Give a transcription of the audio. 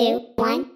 2, 1.